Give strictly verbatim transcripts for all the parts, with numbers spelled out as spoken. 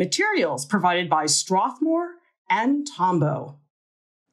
Materials provided by Strathmore and Tombow.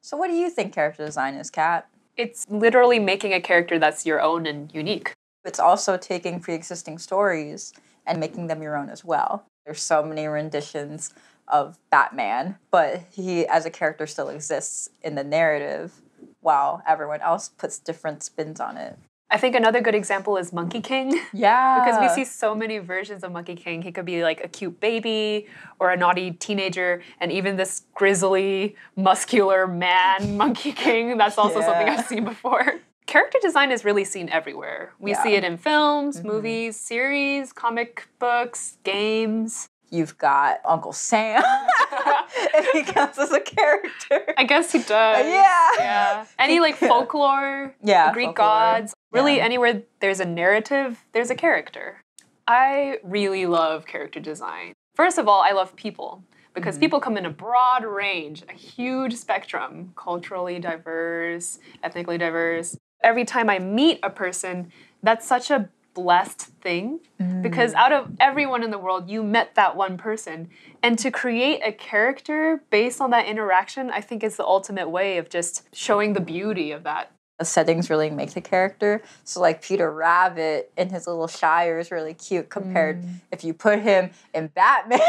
So what do you think character design is, Kat? It's literally making a character that's your own and unique. It's also taking pre-existing stories and making them your own as well. There's so many renditions of Batman, but he as a character still exists in the narrative while everyone else puts different spins on it. I think another good example is Monkey King. Yeah. Because we see so many versions of Monkey King. He could be like a cute baby or a naughty teenager, and even this grizzly, muscular man, Monkey King, that's also yeah. something I've seen before. Character design is really seen everywhere. We yeah. see it in films, mm-hmm. movies, series, comic books, games. You've got Uncle Sam, if he counts as a character. I guess he does. Yeah. yeah. Any like folklore, yeah, Greek folklore. gods. Really yeah. anywhere there's a narrative, there's a character. I really love character design. First of all, I love people. Because mm-hmm. people come in a broad range, a huge spectrum, culturally diverse, ethnically diverse. Every time I meet a person, that's such a blessed thing mm. because out of everyone in the world, you met that one person. And to create a character based on that interaction, I think is the ultimate way of just showing the beauty of that. The settings really make the character. So like Peter Rabbit in his little shire is really cute compared mm. if you put him in Batman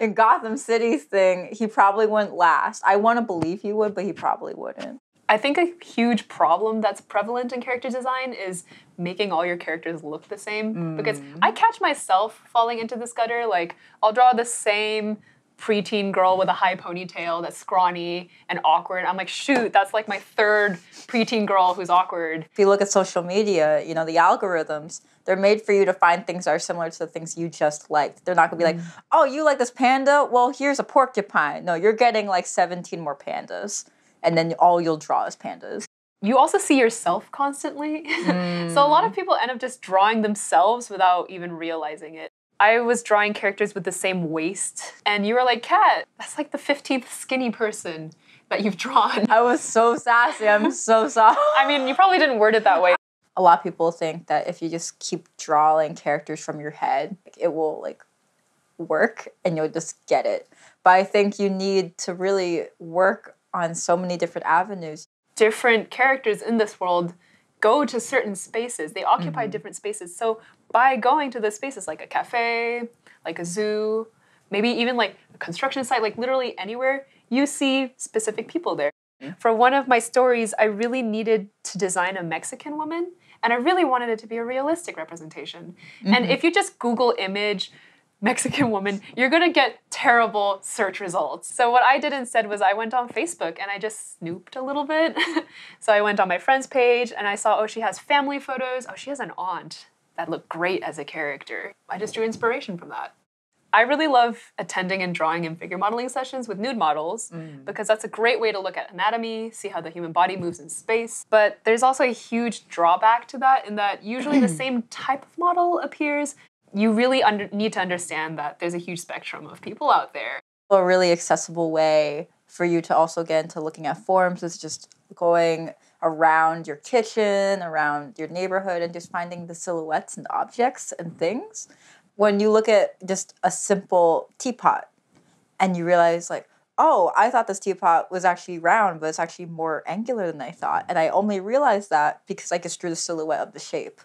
in Gotham City's thing, he probably wouldn't last. I want to believe he would, but he probably wouldn't. I think a huge problem that's prevalent in character design is making all your characters look the same. Mm. Because I catch myself falling into this gutter. Like, I'll draw the same preteen girl with a high ponytail that's scrawny and awkward. I'm like, shoot, that's like my third preteen girl who's awkward. If you look at social media, you know, the algorithms, they're made for you to find things that are similar to the things you just liked. They're not gonna be like, oh, you like this panda? Well, here's a porcupine. No, you're getting like seventeen more pandas. And then all you'll draw is pandas. You also see yourself constantly. Mm. So a lot of people end up just drawing themselves without even realizing it. I was drawing characters with the same waist. And you were like, Kat, that's like the fifteenth skinny person that you've drawn. I was so sassy. I'm so sorry. I mean, you probably didn't word it that way. A lot of people think that if you just keep drawing characters from your head, it will like work and you'll just get it. But I think you need to really work on so many different avenues. Different characters in this world go to certain spaces. They occupy mm-hmm. different spaces. So by going to those spaces, like a cafe, like a zoo, maybe even like a construction site, like literally anywhere, you see specific people there. Mm-hmm. For one of my stories, I really needed to design a Mexican woman, and I really wanted it to be a realistic representation. Mm-hmm. And if you just Google image Mexican woman, you're gonna get terrible search results. So what I did instead was I went on Facebook and I just snooped a little bit. So I went on my friend's page and I saw, oh, she has family photos. Oh, she has an aunt that looked great as a character. I just drew inspiration from that. I really love attending and drawing and figure modeling sessions with nude models mm. because that's a great way to look at anatomy, see how the human body moves in space. But there's also a huge drawback to that in that usually the same type of model appears. You really under need to understand that there's a huge spectrum of people out there. A really accessible way for you to also get into looking at forms is just going around your kitchen, around your neighborhood, and just finding the silhouettes and objects and things. When you look at just a simple teapot and you realize like, oh, I thought this teapot was actually round, but it's actually more angular than I thought. And I only realized that because I just drew the silhouette of the shape.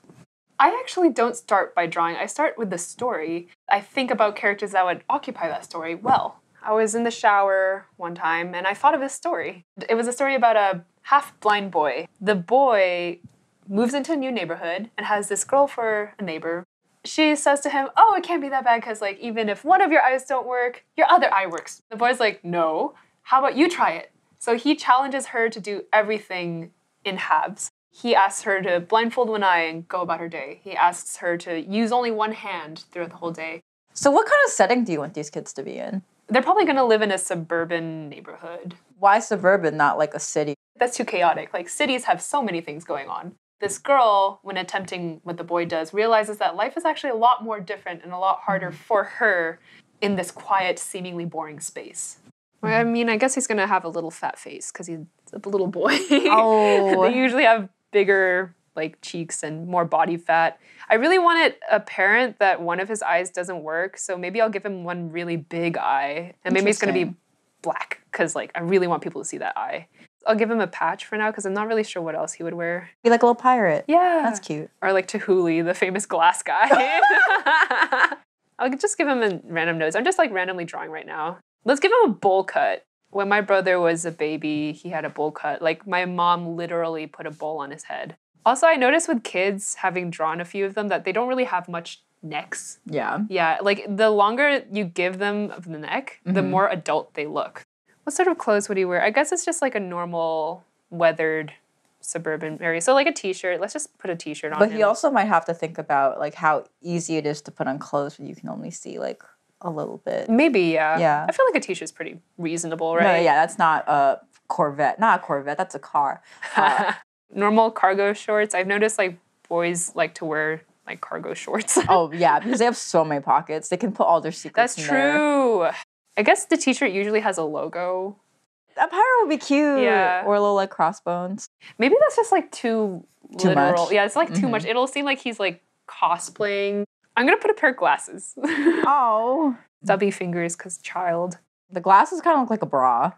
I actually don't start by drawing. I start with the story. I think about characters that would occupy that story well. I was in the shower one time and I thought of this story. It was a story about a half-blind boy. The boy moves into a new neighborhood and has this girl for a neighbor. She says to him, oh, it can't be that bad because like even if one of your eyes don't work, your other eye works. The boy's like, no, how about you try it? So he challenges her to do everything in halves. He asks her to blindfold one eye and go about her day. He asks her to use only one hand throughout the whole day. So what kind of setting do you want these kids to be in? They're probably going to live in a suburban neighborhood. Why suburban, not like a city? That's too chaotic. Like cities have so many things going on. This girl, when attempting what the boy does, realizes that life is actually a lot more different and a lot harder for her in this quiet, seemingly boring space. Well, I mean, I guess he's going to have a little fat face because he's a little boy. Oh. They usually have bigger like cheeks and more body fat. I really wanted a parent that one of his eyes doesn't work, so maybe I'll give him one really big eye, and maybe it's gonna be black, because like I really want people to see that eye. I'll give him a patch for now, because I'm not really sure what else he would wear. Be like a little pirate. Yeah. That's cute. Or like Chihuly, the famous glass guy. I'll just give him a random nose. I'm just like randomly drawing right now. Let's give him a bowl cut. When my brother was a baby, he had a bowl cut. Like my mom literally put a bowl on his head. Also, I noticed with kids, having drawn a few of them, that they don't really have much necks. Yeah. Yeah, like the longer you give them of the neck, mm-hmm. the more adult they look. What sort of clothes would he wear? I guess it's just like a normal weathered suburban area. So like a t-shirt. Let's just put a t-shirt on But him. He also might have to think about like how easy it is to put on clothes when you can only see like a little bit. Maybe, yeah. Yeah. I feel like a t-shirt's pretty reasonable, right? No, yeah, that's not a Corvette. Not a Corvette, that's a car. Uh, normal cargo shorts. I've noticed like boys like to wear like cargo shorts. Oh yeah, because they have so many pockets. They can put all their secrets in there. That's true. I guess the t-shirt usually has a logo. A pirate would be cute. Yeah. Or a little like crossbones. Maybe that's just like too, too literal. Much. Yeah, it's like mm-hmm. too much. It'll seem like he's like cosplaying. I'm going to put a pair of glasses. Oh. Stubby fingers because child. The glasses kind of look like a bra.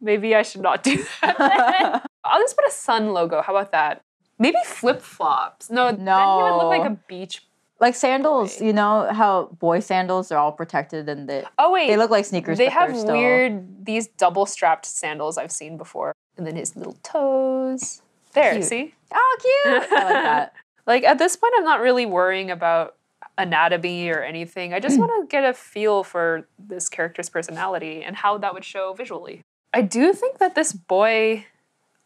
Maybe I should not do that. I'll just put a sun logo. How about that? Maybe flip-flops. No, no. Then he would look like a beach Like sandals, you know how boy sandals are all protected and they, oh, wait. They look like sneakers. They have still. weird, these double-strapped sandals I've seen before. And then his little toes. There, cute. See? Oh, cute! I like that. Like, at this point, I'm not really worrying about anatomy or anything. I just want to get a feel for this character's personality and how that would show visually. I do think that this boy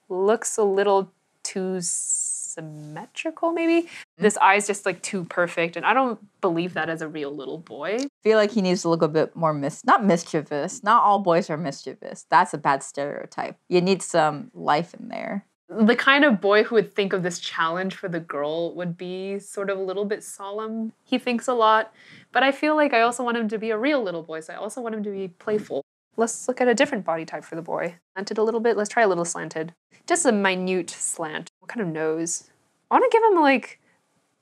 looks a little too symmetrical, maybe? This eye's just like too perfect, and I don't believe that as a real little boy. I feel like he needs to look a bit more mis- not mischievous. Not all boys are mischievous. That's a bad stereotype. You need some life in there. The kind of boy who would think of this challenge for the girl would be sort of a little bit solemn. He thinks a lot, but I feel like I also want him to be a real little boy, so I also want him to be playful. Let's look at a different body type for the boy. Slanted a little bit. Let's try a little slanted. Just a minute slant. What kind of nose? I want to give him like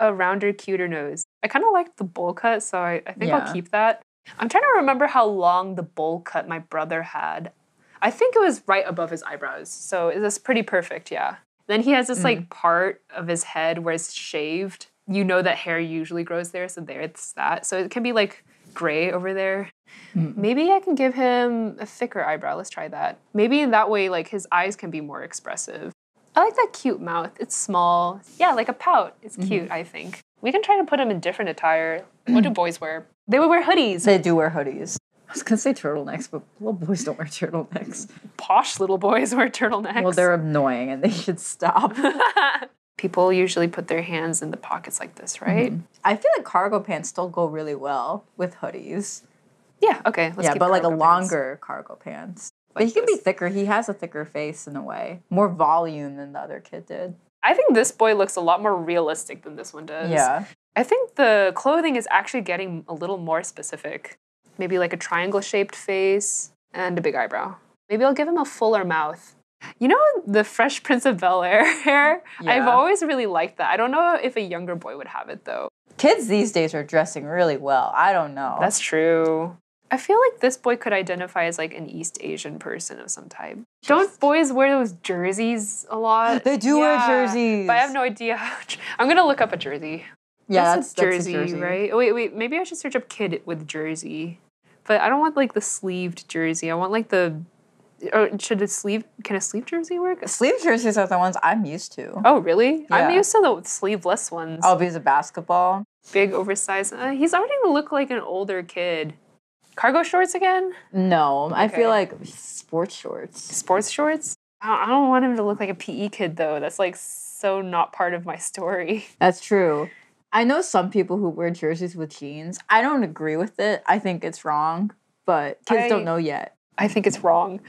a rounder, cuter nose. I kind of like the bowl cut, so I, I think yeah. I'll keep that. I'm trying to remember how long the bowl cut my brother had. I think it was right above his eyebrows, so it's pretty perfect, yeah. Then he has this mm. like part of his head where it's shaved. You know that hair usually grows there, so there it's that. So it can be like gray over there. Mm. Maybe I can give him a thicker eyebrow. Let's try that. Maybe in that way, like his eyes can be more expressive. I like that cute mouth. It's small. Yeah, like a pout. It's cute, mm-hmm. I think. We can try to put him in different attire. What do boys wear? They would wear hoodies. They do wear hoodies. I was going to say turtlenecks, but little boys don't wear turtlenecks. Posh little boys wear turtlenecks. Well, they're annoying and they should stop. People usually put their hands in the pockets like this, right? Mm-hmm. I feel like cargo pants still go really well with hoodies. Yeah, okay. Let's yeah, keep but like a pants. Longer cargo pants. Like but he can this. Be thicker. He has a thicker face in a way. More volume than the other kid did. I think this boy looks a lot more realistic than this one does. Yeah. I think the clothing is actually getting a little more specific. Maybe like a triangle-shaped face and a big eyebrow. Maybe I'll give him a fuller mouth. You know the Fresh Prince of Bel-Air hair? Yeah. I've always really liked that. I don't know if a younger boy would have it, though. Kids these days are dressing really well. I don't know. That's true. I feel like this boy could identify as like an East Asian person of some type. Don't boys wear those jerseys a lot? They do yeah, wear jerseys. But I have no idea. I'm going to look up a jersey. Yeah, that's, that's, jersey, that's a jersey, right? Oh, wait, wait. Maybe I should search up kid with jersey. But I don't want like the sleeved jersey. I want like the... Or should a sleeve... Can a sleeve jersey work? Sleeve jerseys are the ones I'm used to. Oh, really? Yeah. I'm used to the sleeveless ones. Oh, because of basketball. Big, oversized. Uh, he's already going to look like an older kid. Cargo shorts again? No, okay. I feel like sports shorts. Sports shorts? I don't want him to look like a P E kid, though. That's, like, so not part of my story. That's true. I know some people who wear jerseys with jeans. I don't agree with it. I think it's wrong, but kids I, don't know yet. I think it's wrong.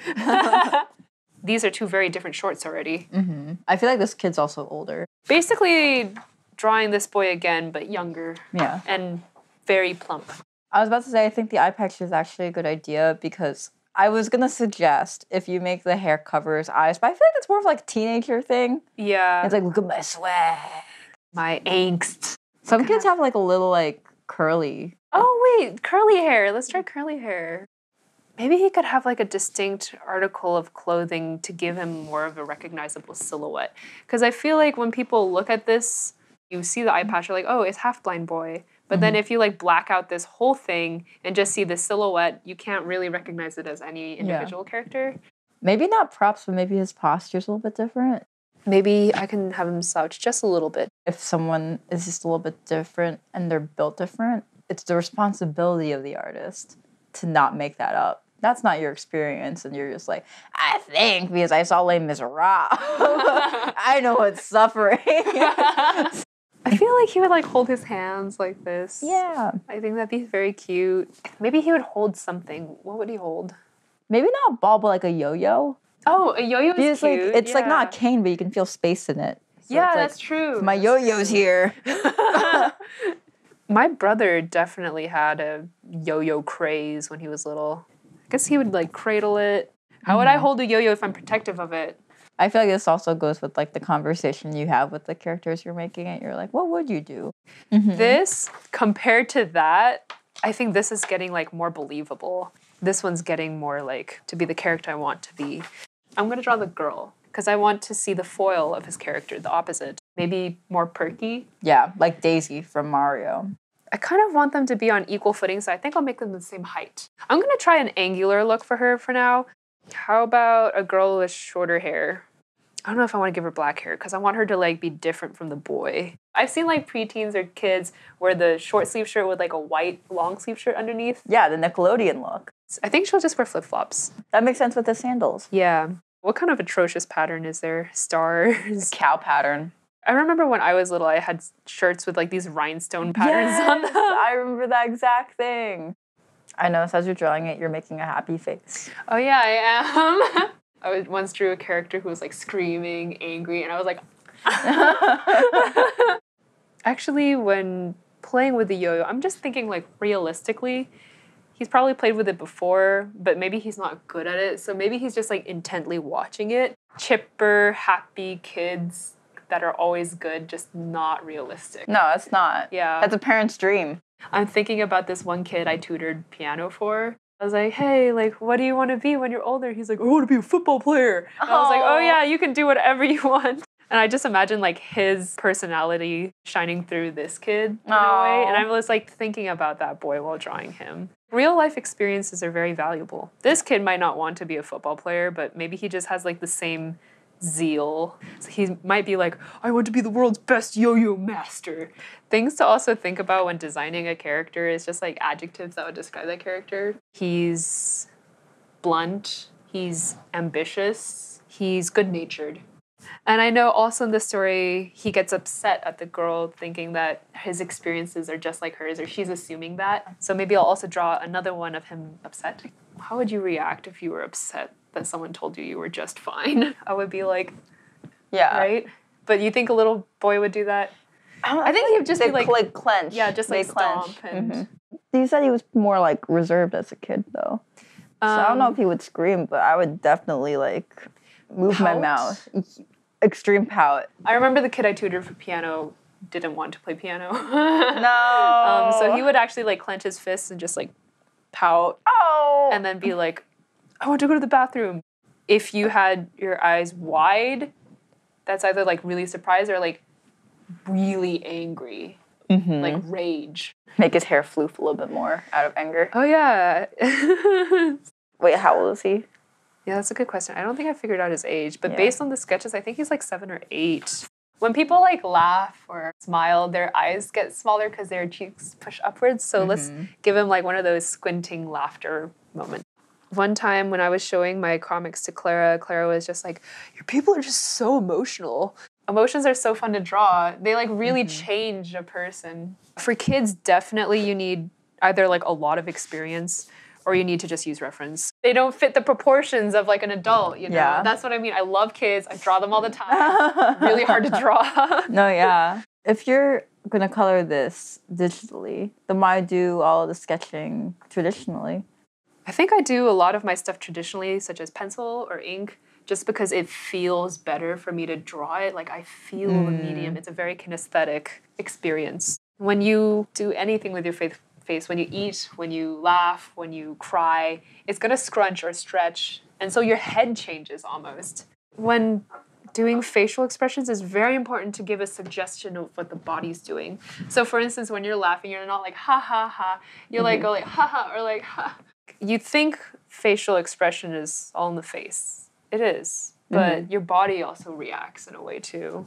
These are two very different shorts already. Mm-hmm. I feel like this kid's also older. Basically drawing this boy again, but younger. Yeah. And very plump. I was about to say, I think the eye patch is actually a good idea because I was going to suggest if you make the hair cover his eyes, but I feel like it's more of like a teenager thing. Yeah. It's like, look at my swag. My angst. Some kids have like a little like curly. Oh, wait, curly hair. Let's try curly hair. Maybe he could have like a distinct article of clothing to give him more of a recognizable silhouette. Because I feel like when people look at this, you see the eye patch, you're like, oh, it's half blind boy. But mm-hmm. then if you like black out this whole thing and just see the silhouette, you can't really recognize it as any individual yeah. character. Maybe not props, but maybe his posture's a little bit different. Maybe I can have him slouch just a little bit. If someone is just a little bit different and they're built different, it's the responsibility of the artist to not make that up. That's not your experience, and you're just like, I think because I saw Les Miserables, I know it's suffering. I feel like he would like hold his hands like this. Yeah. I think that'd be very cute. Maybe he would hold something. What would he hold? Maybe not a ball, but like a yo-yo. Oh, a yo-yo is cute. Like, it's yeah. like not a cane, but you can feel space in it. So yeah, it's like, that's true. My yo-yo's here. My brother definitely had a yo-yo craze when he was little. I guess he would like cradle it. How mm-hmm. would I hold a yo-yo if I'm protective of it? I feel like this also goes with like the conversation you have with the characters you're making it. You're like, what would you do? Mm-hmm. This, compared to that, I think this is getting like more believable. This one's getting more like to be the character I want to be. I'm gonna draw the girl because I want to see the foil of his character, the opposite. Maybe more perky. Yeah, like Daisy from Mario. I kind of want them to be on equal footing, so I think I'll make them the same height. I'm gonna try an angular look for her for now. How about a girl with shorter hair? I don't know if I want to give her black hair because I want her to like be different from the boy. I've seen like preteens or kids wear the short sleeve shirt with like a white long sleeve shirt underneath. Yeah, the Nickelodeon look. I think she'll just wear flip-flops. That makes sense with the sandals. Yeah. What kind of atrocious pattern is there? Stars? Cow pattern. I remember when I was little, I had shirts with like these rhinestone patterns yes, on them. I remember that exact thing. I noticed as you're drawing it, you're making a happy face. Oh yeah, I am. I once drew a character who was like screaming, angry, and I was like... Actually, when playing with the yo-yo, I'm just thinking like realistically, he's probably played with it before, but maybe he's not good at it. So maybe he's just like intently watching it. Chipper, happy kids that are always good, just not realistic. No, it's not. Yeah. That's a parent's dream. I'm thinking about this one kid I tutored piano for. I was like, hey, like, what do you want to be when you're older? He's like, I want to be a football player. And I was like, oh yeah, you can do whatever you want. And I just imagine like his personality shining through this kid in Aww. a way. And I was like thinking about that boy while drawing him. Real life experiences are very valuable. This kid might not want to be a football player, but maybe he just has like the same zeal. So he might be like, I want to be the world's best yo-yo master. Things to also think about when designing a character is just like adjectives that would describe that character. He's blunt, he's ambitious, he's good-natured. And I know also in the story, he gets upset at the girl thinking that his experiences are just like hers, or she's assuming that. So maybe I'll also draw another one of him upset. How would you react if you were upset that someone told you you were just fine? I would be like, yeah, right? But you think a little boy would do that? I, don't, I think like he'd just be like, like clench. Yeah, just like clench. Stomp. And... Mm-hmm. You said he was more like reserved as a kid though. Um, so I don't know if he would scream, but I would definitely like move pout? my mouth. Extreme pout. I remember the kid I tutored for piano didn't want to play piano. No. Um, so he would actually like clench his fists and just like pout. Oh. And then be like, I want to go to the bathroom. If you had your eyes wide, that's either like really surprised or like really angry, mm-hmm. like rage. Make his hair floof a little bit more out of anger. Oh yeah. Wait, how old is he? Yeah, that's a good question. I don't think I figured out his age, but yeah. based on the sketches, I think he's like seven or eight. When people like laugh or smile, their eyes get smaller because their cheeks push upwards. So mm-hmm. let's give him like one of those squinting laughter moments. One time when I was showing my comics to Clara, Clara was just like, your people are just so emotional. Emotions are so fun to draw. They like really mm-hmm. change a person. For kids, definitely you need either like a lot of experience or you need to just use reference. They don't fit the proportions of like an adult, you know? Yeah. That's what I mean. I love kids. I draw them all the time. Really hard to draw. No, yeah. If you're gonna color this digitally, then why do all the sketching traditionally? I think I do a lot of my stuff traditionally, such as pencil or ink, just because it feels better for me to draw it. Like, I feel mm. the medium. It's a very kinesthetic experience. When you do anything with your face, when you eat, when you laugh, when you cry, it's gonna scrunch or stretch. And so your head changes almost. When doing facial expressions, is very important to give a suggestion of what the body's doing. So for instance, when you're laughing, you're not like, ha, ha, ha. You're like, go like, ha, ha, or like, ha. You think facial expression is all in the face. It is, but mm-hmm. your body also reacts in a way too.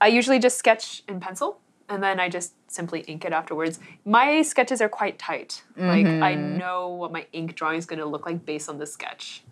I usually just sketch in pencil and then I just simply ink it afterwards. My sketches are quite tight. Mm-hmm. Like, I know what my ink drawing is gonna look like based on the sketch.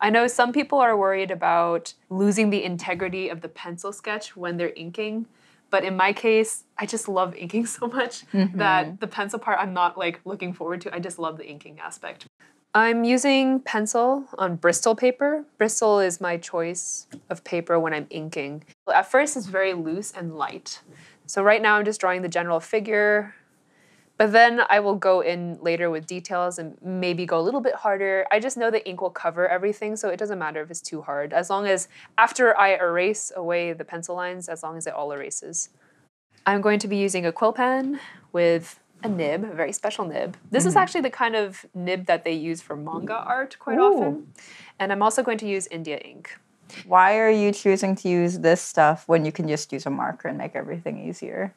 I know some people are worried about losing the integrity of the pencil sketch when they're inking, but in my case, I just love inking so much mm-hmm. that the pencil part I'm not like looking forward to. I just love the inking aspect. I'm using pencil on Bristol paper. Bristol is my choice of paper when I'm inking. At first, it's very loose and light. So right now, I'm just drawing the general figure, but then I will go in later with details and maybe go a little bit harder. I just know the ink will cover everything, so it doesn't matter if it's too hard. As long as after I erase away the pencil lines, as long as it all erases. I'm going to be using a quill pen with a nib, a very special nib. This mm-hmm. is actually the kind of nib that they use for manga art quite Ooh. often. And I'm also going to use India ink. Why are you choosing to use this stuff when you can just use a marker and make everything easier?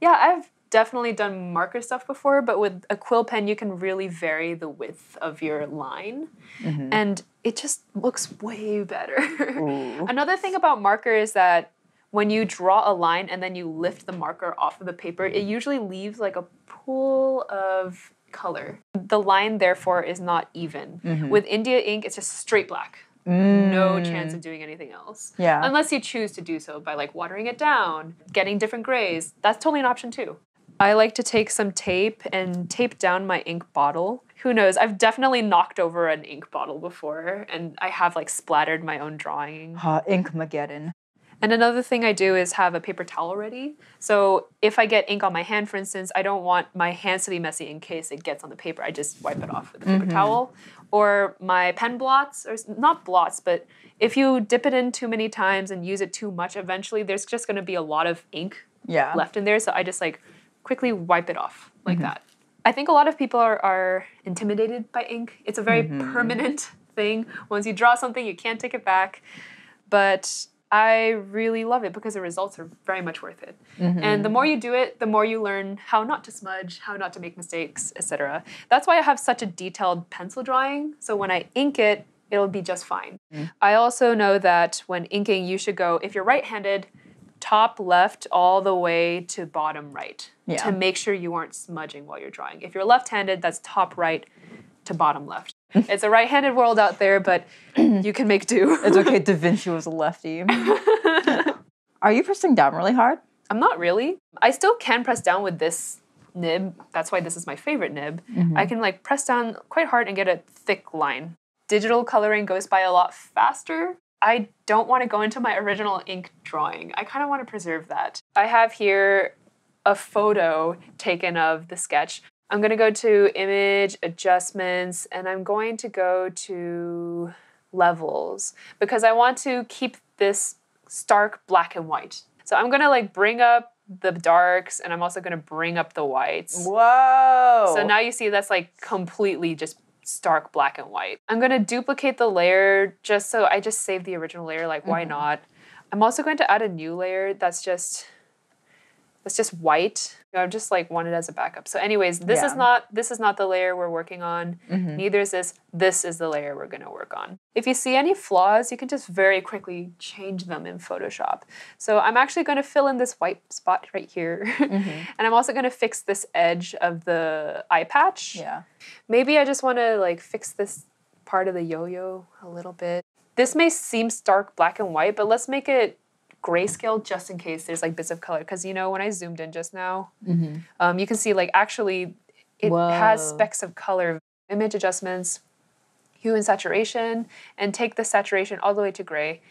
Yeah, I've definitely done marker stuff before, but with a quill pen, you can really vary the width of your line. Mm-hmm. And it just looks way better. Another thing about marker is that when you draw a line and then you lift the marker off of the paper, it usually leaves like a pool of color. The line, therefore, is not even. Mm-hmm. With India ink, it's just straight black. Mm. No chance of doing anything else. Yeah. Unless you choose to do so by like watering it down, getting different grays. That's totally an option too. I like to take some tape and tape down my ink bottle. Who knows? I've definitely knocked over an ink bottle before, and I have like splattered my own drawing. Uh, Ink-mageddon. And another thing I do is have a paper towel ready. So if I get ink on my hand, for instance, I don't want my hands to be messy in case it gets on the paper. I just wipe it off with a paper mm-hmm. towel. Or my pen blots, or not blots, but if you dip it in too many times and use it too much, eventually there's just gonna be a lot of ink yeah. left in there. So I just like quickly wipe it off like mm-hmm. that. I think a lot of people are, are intimidated by ink. It's a very mm-hmm. permanent thing. Once you draw something, you can't take it back. But I really love it because the results are very much worth it. Mm-hmm. And the more you do it, the more you learn how not to smudge, how not to make mistakes, et cetera. That's why I have such a detailed pencil drawing. So when I ink it, it'll be just fine. Mm-hmm. I also know that when inking, you should go, if you're right-handed, top left all the way to bottom right yeah. to make sure you aren't smudging while you're drawing. If you're left-handed, that's top right to bottom left. It's a right-handed world out there, but you can make do. It's okay, Da Vinci was a lefty. Are you pressing down really hard? I'm not really. I still can press down with this nib. That's why this is my favorite nib. Mm-hmm. I can like press down quite hard and get a thick line. Digital coloring goes by a lot faster. I don't want to go into my original ink drawing. I kind of want to preserve that. I have here a photo taken of the sketch. I'm gonna go to image adjustments and I'm going to go to levels because I want to keep this stark black and white. So I'm gonna like bring up the darks and I'm also gonna bring up the whites. Whoa! So now you see that's like completely just stark black and white. I'm gonna duplicate the layer just so I just save the original layer, like why mm-hmm. not? I'm also going to add a new layer that's just It's just white. I just like want it as a backup. So anyways, this yeah. is not this is not the layer we're working on. Mm-hmm. Neither is this. This is the layer we're gonna work on. If you see any flaws, you can just very quickly change them in Photoshop. So I'm actually gonna fill in this white spot right here. Mm-hmm. And I'm also gonna fix this edge of the eye patch. Yeah. Maybe I just wanna like fix this part of the yo-yo a little bit. This may seem stark black and white, but let's make it grayscale just in case there's like bits of color. Because you know when I zoomed in just now, mm-hmm. um, you can see like actually it Whoa. has specks of color. Image adjustments, hue and saturation, and take the saturation all the way to gray.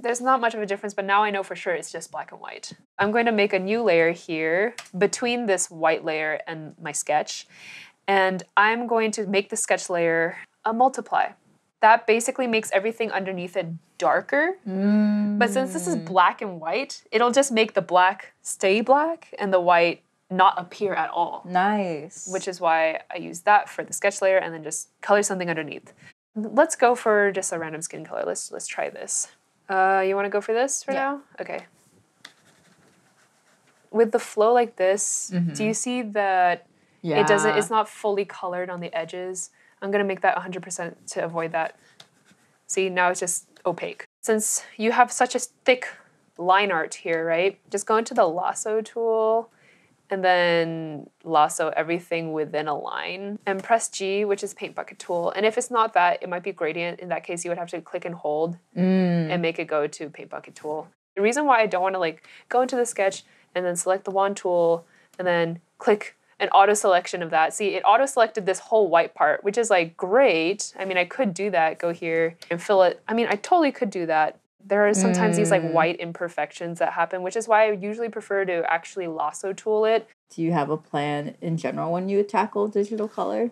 There's not much of a difference, but now I know for sure it's just black and white. I'm going to make a new layer here between this white layer and my sketch. And I'm going to make the sketch layer a multiply. That basically makes everything underneath it darker. Mm. But since this is black and white, it'll just make the black stay black and the white not appear at all. Nice. Which is why I use that for the sketch layer and then just color something underneath. Let's go for just a random skin color. Let's let's try this. Uh, you want to go for this for yeah. now? Okay. With the flow like this, mm-hmm. do you see that yeah. it doesn't? It's not fully colored on the edges. I'm gonna make that one hundred percent to avoid that. See, now it's just opaque. Since you have such a thick line art here, right? Just go into the lasso tool and then lasso everything within a line and press G, which is paint bucket tool. And if it's not that, it might be gradient. In that case, you would have to click and hold mm. and make it go to paint bucket tool. The reason why I don't wanna like go into the sketch and then select the wand tool and then click an auto selection of that. See, it auto selected this whole white part, which is like great. I mean, I could do that, go here and fill it. I mean, I totally could do that. There are sometimes mm. these like white imperfections that happen, which is why I usually prefer to actually lasso tool it. Do you have a plan in general when you tackle digital color?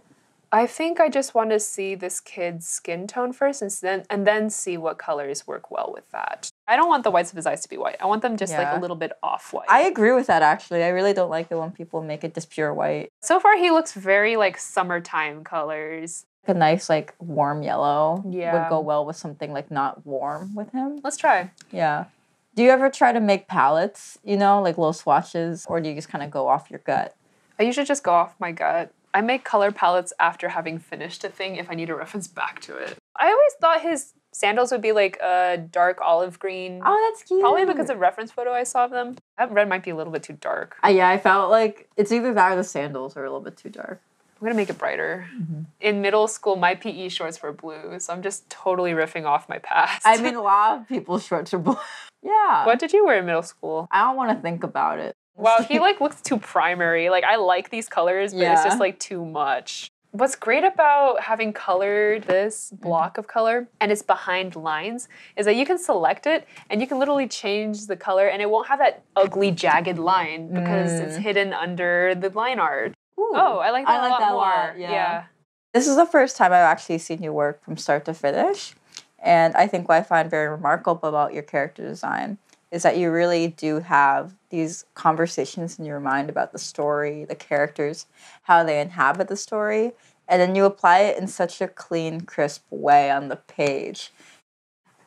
I think I just want to see this kid's skin tone first and then and then see what colors work well with that. I don't want the whites of his eyes to be white. I want them just yeah. like a little bit off-white. I agree with that actually. I really don't like it when people make it just pure white. So far he looks very like summertime colors. Like a nice like warm yellow yeah. would go well with something like not warm with him. Let's try. Yeah. Do you ever try to make palettes, you know, like little swatches, or do you just kind of go off your gut? I usually just go off my gut. I make color palettes after having finished a thing if I need a reference back to it. I always thought his sandals would be like a dark olive green. Oh, that's cute. Probably because of reference photo I saw of them. That red might be a little bit too dark. Uh, yeah, I felt like it's either that or the sandals are a little bit too dark. I'm gonna make it brighter. Mm-hmm. In middle school, my P E shorts were blue, so I'm just totally riffing off my past. I mean, a lot of people's shorts are blue. Yeah. What did you wear in middle school? I don't want to think about it. Wow, he like looks too primary. Like I like these colors, but yeah. it's just like too much. What's great about having colored this block of color and it's behind lines is that you can select it and you can literally change the color and it won't have that ugly jagged line because mm. it's hidden under the line art. Ooh, oh, I like that I like a lot that more. Lot, yeah. yeah. This is the first time I've actually seen you work from start to finish. And I think what I find very remarkable about your character design is that you really do have these conversations in your mind about the story, the characters, how they inhabit the story, and then you apply it in such a clean, crisp way on the page.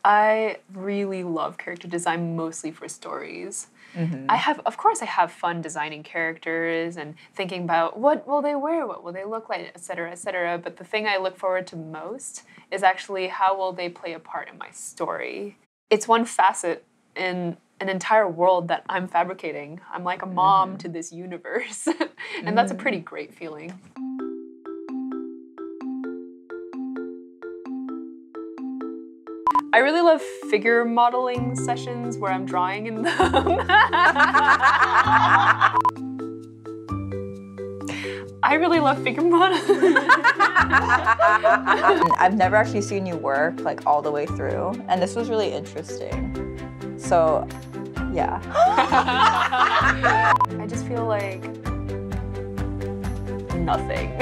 I really love character design mostly for stories. Mm-hmm. I have, of course, I have fun designing characters and thinking about what will they wear, what will they look like, et cetera, et cetera. But the thing I look forward to most is actually how will they play a part in my story. It's one facet in an entire world that I'm fabricating. I'm like a mom mm-hmm. to this universe. And mm-hmm. that's a pretty great feeling. I really love figure modeling sessions where I'm drawing in them. I really love figure modeling. I've never actually seen you work like all the way through, and this was really interesting. So, yeah. I just feel like nothing.